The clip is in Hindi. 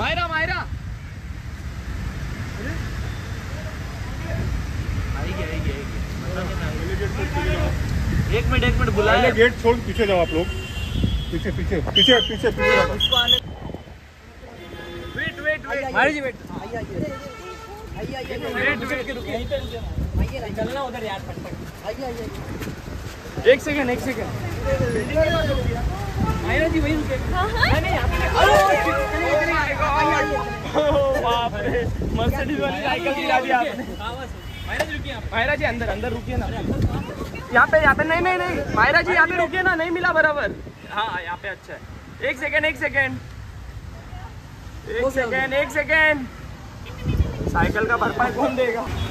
माहिरा माहिरा एक मिनट बुलाया गेट छोड़ पीछे जाओ आप लोग पीछे माहिरा जी अंदर रुकिए ना यहाँ पे नहीं माहिरा जी यहाँ पे रुकिए ना, नहीं मिला बराबर। हाँ यहाँ पे अच्छा है। एक सेकेंड साइकिल का भरपाई कौन देगा।